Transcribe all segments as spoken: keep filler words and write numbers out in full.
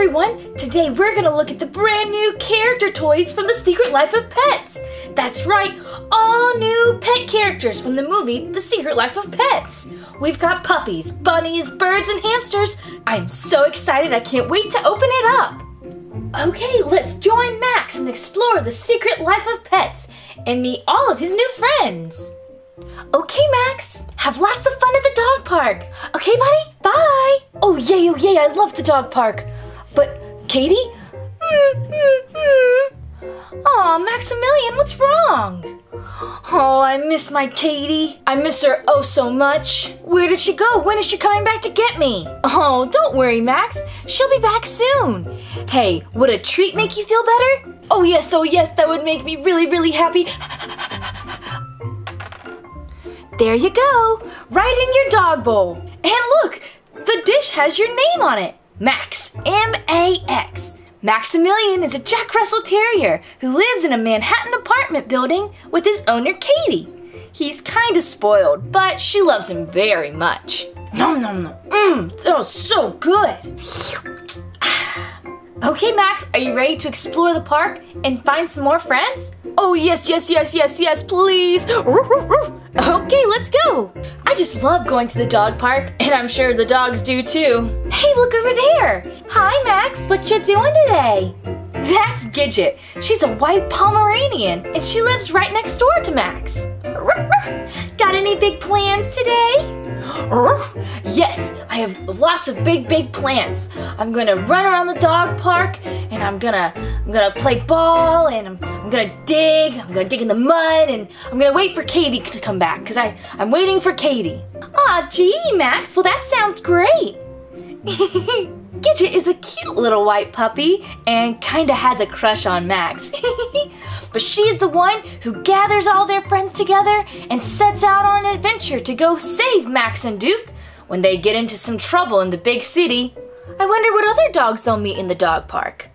everyone! Today we're gonna look at the brand new character toys from The Secret Life of Pets! That's right, all new pet characters from the movie The Secret Life of Pets! We've got puppies, bunnies, birds, and hamsters! I'm so excited I can't wait to open it up! Okay, let's join Max and explore The Secret Life of Pets and meet all of his new friends! Okay, Max, have lots of fun at the dog park. Okay, buddy, bye. Oh, yay, oh, yay, I love the dog park. But, Katie? Mm-hmm. Aw, Maximilian, what's wrong? Oh, I miss my Katie. I miss her oh so much. Where did she go? When is she coming back to get me? Oh, don't worry, Max. She'll be back soon. Hey, would a treat make you feel better? Oh, yes, oh, yes, that would make me really, really happy. There you go, right in your dog bowl. And look, the dish has your name on it, Max, M A X. Maximilian is a Jack Russell Terrier who lives in a Manhattan apartment building with his owner, Katie. He's kinda spoiled, but she loves him very much. Nom nom nom, mmm, that was so good. Okay, Max, are you ready to explore the park and find some more friends? Oh, yes, yes, yes, yes, yes, please. Okay, let's go. I just love going to the dog park, and I'm sure the dogs do too. Hey, look over there. Hi, Max. What you doing today? That's Gidget. She's a white Pomeranian, and she lives right next door to Max. Got any big plans today? Yes, I have lots of big, big plans. I'm gonna run around the dog park, and I'm gonna, I'm gonna play ball, and I'm, I'm gonna dig. I'm gonna dig in the mud, and I'm gonna wait for Katie to come back, cause I, I'm waiting for Katie. Aw, gee, Max. Well, that sounds great. Gidget is a cute little white puppy and kinda has a crush on Max. But she's the one who gathers all their friends together and sets out on an adventure to go save Max and Duke when they get into some trouble in the big city. I wonder what other dogs they'll meet in the dog park.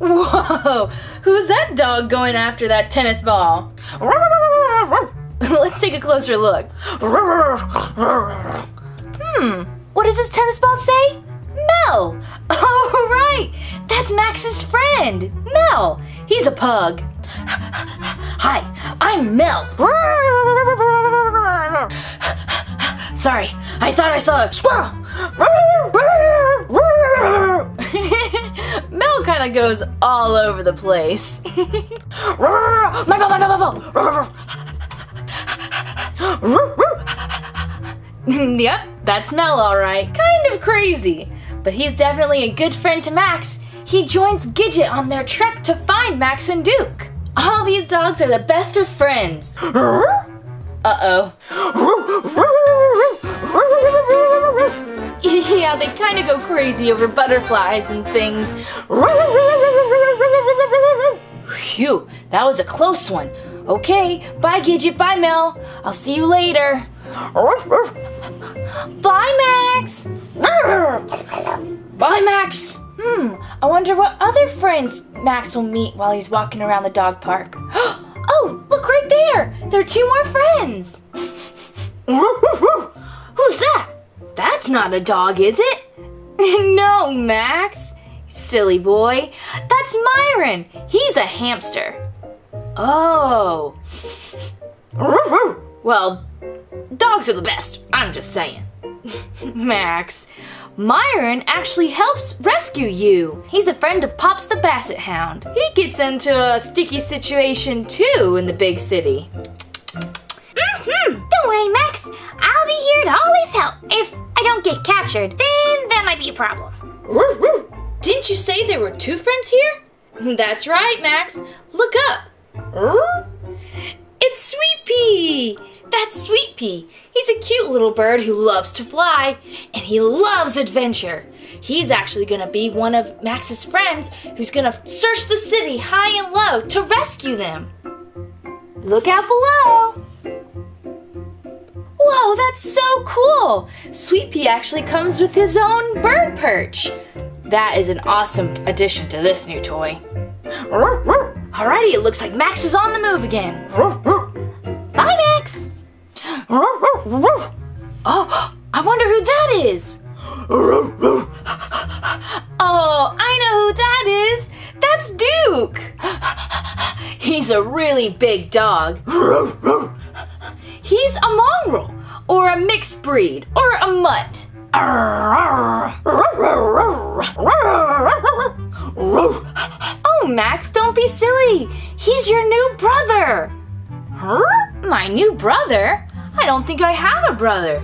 Whoa, who's that dog going after that tennis ball? Let's take a closer look. Hmm, what does this tennis ball say? Mel! Oh, right! That's Max's friend, Mel. He's a pug. Hi, I'm Mel. Sorry, I thought I saw a squirrel. Mel kind of goes all over the place. My ball, my ball, my ball. Yep, that's Mel, alright. Kind of crazy, but he's definitely a good friend to Max. He joins Gidget on their trek to find Max and Duke. All these dogs are the best of friends. Uh-oh. Yeah, they kind of go crazy over butterflies and things. Phew, that was a close one. Okay, bye Gidget, bye Mel. I'll see you later. Bye, Max. Bye, Max. Hmm, I wonder what other friends Max will meet while he's walking around the dog park. Oh, look right there. There are two more friends. Who's that? That's not a dog, is it? No, Max. Silly boy. That's Myron. He's a hamster. Oh. Well, dogs are the best. I'm just saying. Max, Myron actually helps rescue you. He's a friend of Pops the Basset Hound. He gets into a sticky situation too in the big city. Mm-hmm. Don't worry, Max. I'll be here to always help. If I don't get captured, then that might be a problem. Didn't you say there were two friends here? That's right, Max. Look up. It's Sweet Pea! That's Sweet Pea. He's a cute little bird who loves to fly, and he loves adventure. He's actually going to be one of Max's friends who's going to search the city high and low to rescue them. Look out below! Whoa, that's so cool! Sweet Pea actually comes with his own bird perch. That is an awesome addition to this new toy. Alrighty, it looks like Max is on the move again. Bye, Max! Oh, I wonder who that is. Oh, I know who that is. That's Duke. He's a really big dog. He's a mongrel, or a mixed breed, or a mutt. Oh, Max, don't be silly. He's your new brother. Huh? My new brother? I don't think I have a brother.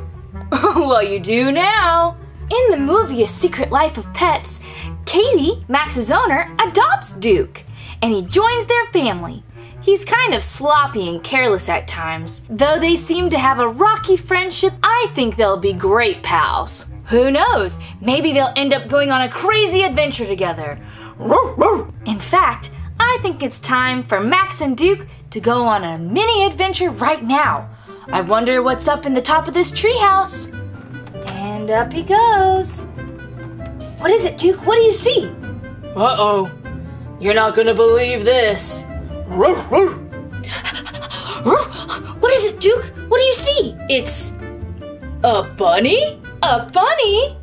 Well, you do now. In the movie A Secret Life of Pets, Katie, Max's owner, adopts Duke, and he joins their family. He's kind of sloppy and careless at times. Though they seem to have a rocky friendship, I think they'll be great pals. Who knows? Maybe they'll end up going on a crazy adventure together. In fact, I think it's time for Max and Duke to go on a mini adventure right now. I wonder what's up in the top of this treehouse. And up he goes. What is it, Duke? What do you see? Uh-oh. You're not gonna believe this. What is it, Duke? What do you see? It's a bunny? A bunny?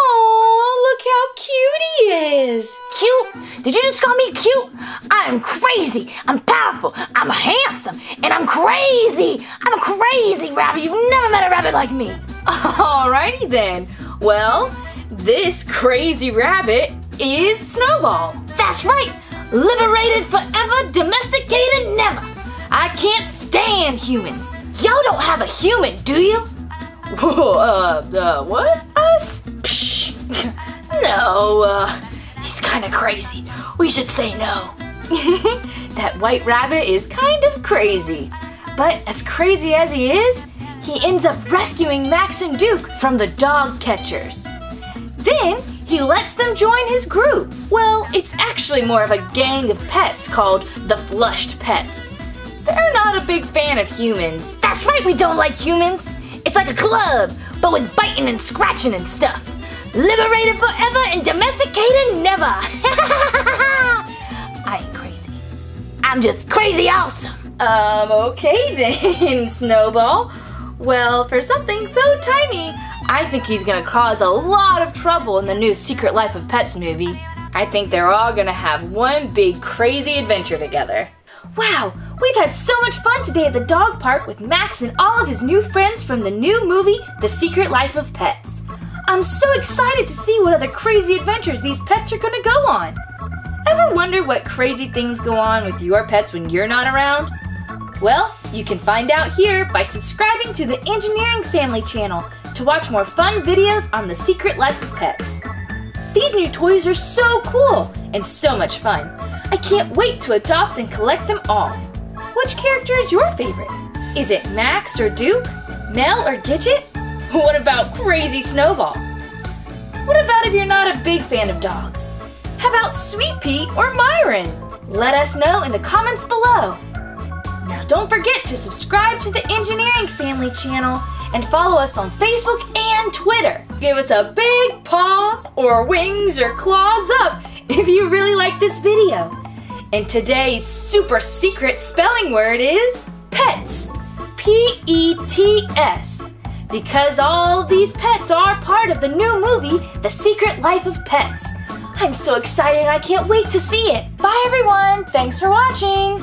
Oh, look how cute he is. Cute? Did you just call me cute? I'm crazy. I'm powerful. I'm handsome. And I'm crazy. I'm a crazy rabbit. You've never met a rabbit like me. Alrighty then. Well, this crazy rabbit is Snowball. That's right. Liberated forever, domesticated never. I can't stand humans. Y'all don't have a human, do you? Whoa, uh, uh, what? Us? Psh, no, uh, he's kind of crazy. We should say no. That white rabbit is kind of crazy. But as crazy as he is, he ends up rescuing Max and Duke from the dog catchers. Then, he lets them join his group. Well, it's actually more of a gang of pets called the Flushed Pets. They're not a big fan of humans. That's right, we don't like humans. It's like a club, but with biting and scratching and stuff. Liberated forever and domesticated never. I ain't crazy. I'm just crazy awesome. Um, okay then, Snowball. Well, for something so tiny, I think he's gonna cause a lot of trouble in the new Secret Life of Pets movie. I think they're all gonna have one big crazy adventure together. Wow, we've had so much fun today at the dog park with Max and all of his new friends from the new movie, The Secret Life of Pets. I'm so excited to see what other crazy adventures these pets are gonna go on. Ever wonder what crazy things go on with your pets when you're not around? Well, you can find out here by subscribing to the Engineering Family channel to watch more fun videos on The Secret Life of Pets. These new toys are so cool and so much fun. I can't wait to adopt and collect them all. Which character is your favorite? Is it Max or Duke? Mel or Gidget? What about Crazy Snowball? What about if you're not a big fan of dogs? How about Sweet Pea or Myron? Let us know in the comments below. Now don't forget to subscribe to the Engineering Family channel and follow us on Facebook and Twitter. Give us a big paws or wings or claws up if you really like this video. And today's super secret spelling word is pets. P E T S. Because all these pets are part of the new movie, The Secret Life of Pets. I'm so excited I can't wait to see it. Bye everyone, thanks for watching.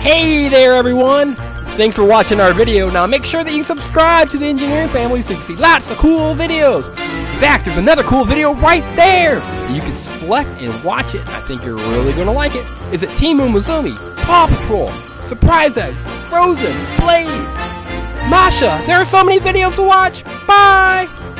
Hey there everyone! Thanks for watching our video. Now make sure that you subscribe to the Engineering Family so you can see lots of cool videos. In fact, there's another cool video right there. You can select and watch it. I think you're really going to like it. Is it Team Umizoomi, Paw Patrol, Surprise Eggs, Frozen, Blade, Masha? There are so many videos to watch. Bye!